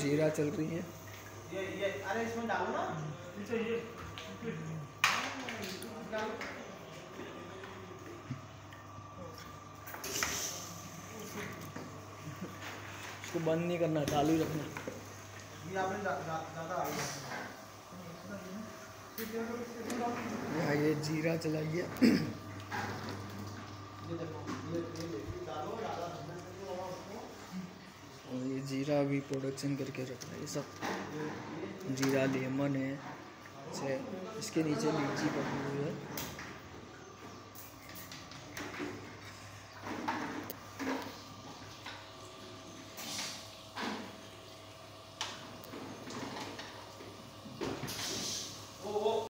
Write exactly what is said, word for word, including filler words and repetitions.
जीरा चल रही है। ये ये अरे इसमें डालो ना, ये इसको बंद नहीं करना, चालू ही रखना। ये आपने ज़्यादा आया। ये जीरा चला गया। और ये जीरा भी प्रोडक्शन करके रखना है। ये सब जीरा, लेमन है। इसके नीचे मिर्ची पड़ी हुई है।